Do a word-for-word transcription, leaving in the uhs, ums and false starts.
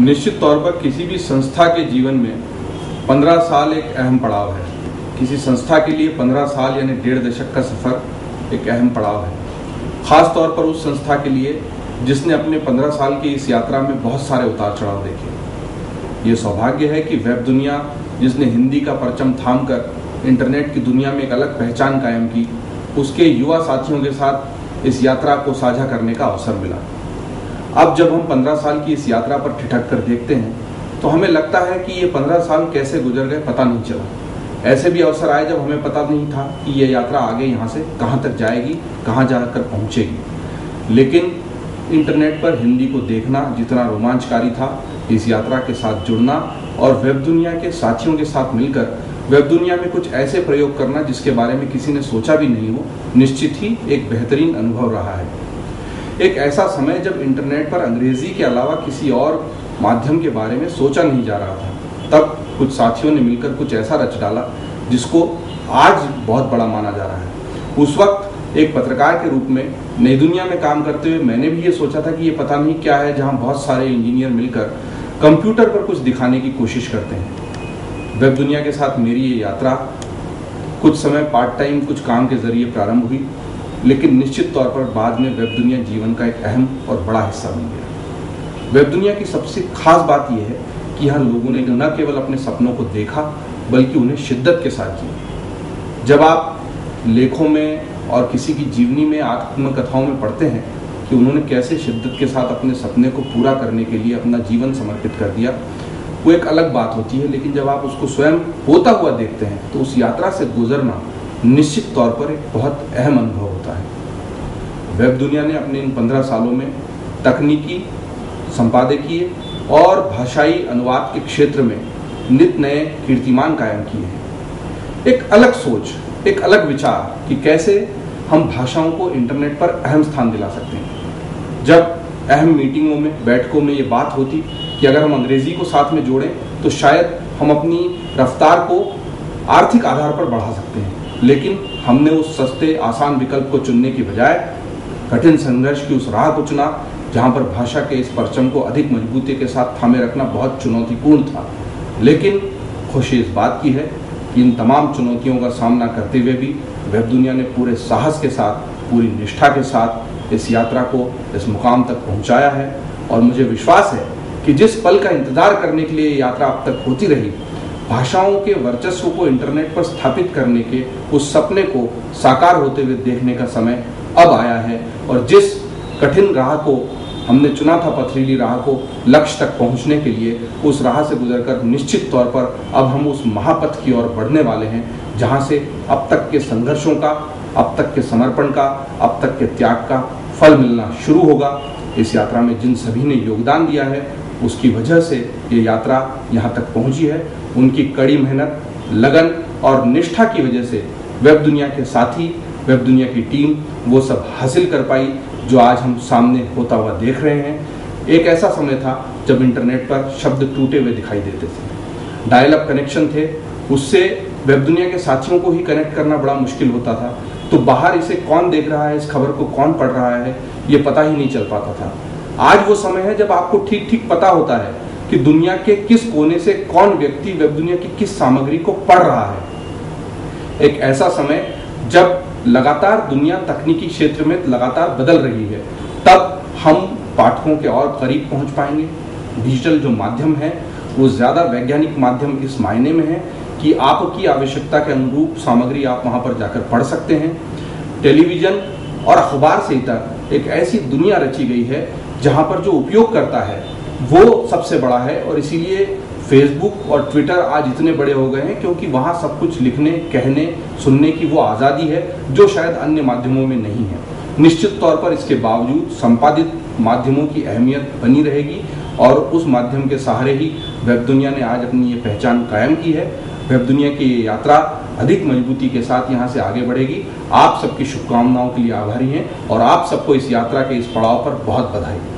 निश्चित तौर पर किसी भी संस्था के जीवन में पंद्रह साल एक अहम पड़ाव है। किसी संस्था के लिए पंद्रह साल यानी डेढ़ दशक का सफ़र एक अहम पड़ाव है, ख़ास तौर पर उस संस्था के लिए जिसने अपने पंद्रह साल की इस यात्रा में बहुत सारे उतार चढ़ाव देखे। ये सौभाग्य है कि वेब दुनिया, जिसने हिंदी का परचम थामकर इंटरनेट की दुनिया में एक अलग पहचान कायम की, उसके युवा साथियों के साथ इस यात्रा को साझा करने का अवसर मिला। अब जब हम पंद्रह साल की इस यात्रा पर ठिठक कर देखते हैं तो हमें लगता है कि ये पंद्रह साल कैसे गुजर गए पता नहीं चला। ऐसे भी अवसर आए जब हमें पता नहीं था कि ये यात्रा आगे यहाँ से कहाँ तक जाएगी, कहाँ जाकर पहुँचेगी। लेकिन इंटरनेट पर हिंदी को देखना जितना रोमांचकारी था, इस यात्रा के साथ जुड़ना और वेब दुनिया के साथियों के साथ मिलकर वेब दुनिया में कुछ ऐसे प्रयोग करना जिसके बारे में किसी ने सोचा भी नहीं हो, निश्चित ही एक बेहतरीन अनुभव रहा है। एक ऐसा समय जब इंटरनेट पर अंग्रेजी के अलावा किसी और माध्यम के बारे में सोचा नहीं जा रहा था, तब कुछ साथियों ने मिलकर कुछ ऐसा रच डाला जिसको आज बहुत बड़ा माना जा रहा है। उस वक्त एक पत्रकार के रूप में नई दुनिया में काम करते हुए मैंने भी ये सोचा था कि ये पता नहीं क्या है जहाँ बहुत सारे इंजीनियर मिलकर कंप्यूटर पर कुछ दिखाने की कोशिश करते हैं। वेब दुनिया के साथ मेरी ये यात्रा कुछ समय पार्ट टाइम कुछ काम के जरिए प्रारंभ हुई, लेकिन निश्चित तौर पर बाद में वेब दुनिया जीवन का एक अहम और बड़ा हिस्सा बन गया। वेब दुनिया की सबसे खास बात यह है कि यहाँ लोगों ने न केवल अपने सपनों को देखा बल्कि उन्हें शिद्दत के साथ किया। जब आप लेखों में और किसी की जीवनी में, आत्मकथाओं में पढ़ते हैं कि उन्होंने कैसे शिद्दत के साथ अपने सपने को पूरा करने के लिए अपना जीवन समर्पित कर दिया, वो एक अलग बात होती है। लेकिन जब आप उसको स्वयं होता हुआ देखते हैं तो उस यात्रा से गुजरना निश्चित तौर पर एक बहुत अहम अनुभव होता है। वेब दुनिया ने अपने इन पंद्रह सालों में तकनीकी, संपादकीय और भाषाई अनुवाद के क्षेत्र में नित नए कीर्तिमान कायम किए हैं। एक अलग सोच, एक अलग विचार कि कैसे हम भाषाओं को इंटरनेट पर अहम स्थान दिला सकते हैं। जब अहम मीटिंगों में, बैठकों में ये बात होती कि अगर हम अंग्रेजी को साथ में जोड़ें तो शायद हम अपनी रफ्तार को आर्थिक आधार पर बढ़ा सकते हैं, लेकिन हमने उस सस्ते आसान विकल्प को चुनने की बजाय कठिन संघर्ष की उस राह को चुना जहां पर भाषा के इस परचम को अधिक मजबूती के साथ थामे रखना बहुत चुनौतीपूर्ण था। लेकिन खुशी इस बात की है कि इन तमाम चुनौतियों का सामना करते हुए भी वेब दुनिया ने पूरे साहस के साथ, पूरी निष्ठा के साथ इस यात्रा को इस मुकाम तक पहुँचाया है। और मुझे विश्वास है कि जिस पल का इंतजार करने के लिए यात्रा अब तक होती रही, भाषाओं के वर्चस्व को इंटरनेट पर स्थापित करने के उस सपने को साकार होते हुए देखने का समय अब आया है। और जिस कठिन राह को हमने चुना था, पथरीली राह को, लक्ष्य तक पहुंचने के लिए, उस राह से गुजरकर निश्चित तौर पर अब हम उस महापथ की ओर बढ़ने वाले हैं जहां से अब तक के संघर्षों का, अब तक के समर्पण का, अब तक के त्याग का फल मिलना शुरू होगा। इस यात्रा में जिन सभी ने योगदान दिया है उसकी वजह से ये यात्रा यहाँ तक पहुँची है। उनकी कड़ी मेहनत, लगन और निष्ठा की वजह से वेब दुनिया के साथी, वेब दुनिया की टीम वो सब हासिल कर पाई जो आज हम सामने होता हुआ देख रहे हैं। एक ऐसा समय था जब इंटरनेट पर शब्द टूटे हुए दिखाई देते थे, डायल अप कनेक्शन थे, उससे वेब दुनिया के साथियों को ही कनेक्ट करना बड़ा मुश्किल होता था। तो बाहर इसे कौन देख रहा है, इस खबर को कौन पढ़ रहा है, ये पता ही नहीं चल पाता था। आज वो समय है जब आपको ठीक ठीक पता होता है कि दुनिया के किस कोने से कौन व्यक्ति वेब दुनिया की किस सामग्री को पढ़ रहा है। एक ऐसा समय जब लगातार दुनिया तकनीकी क्षेत्र में लगातार बदल रही है, तब हम पाठकों के और करीब पहुंच पाएंगे। डिजिटल जो माध्यम है वो ज़्यादा वैज्ञानिक माध्यम इस मायने में है कि आपकी आवश्यकता के अनुरूप सामग्री आप वहाँ पर जाकर पढ़ सकते हैं। टेलीविज़न और अखबार से इतर एक ऐसी दुनिया रची गई है जहाँ पर जो उपयोग करता है वो सबसे बड़ा है। और इसीलिए फेसबुक और ट्विटर आज इतने बड़े हो गए हैं क्योंकि वहाँ सब कुछ लिखने, कहने, सुनने की वो आज़ादी है जो शायद अन्य माध्यमों में नहीं है। निश्चित तौर पर इसके बावजूद संपादित माध्यमों की अहमियत बनी रहेगी और उस माध्यम के सहारे ही वेब दुनिया ने आज अपनी ये पहचान कायम की है। वेब दुनिया की ये यात्रा अधिक मजबूती के साथ यहाँ से आगे बढ़ेगी। आप सबकी शुभकामनाओं के लिए आभारी हैं और आप सबको इस यात्रा के इस पड़ाव पर बहुत बधाई।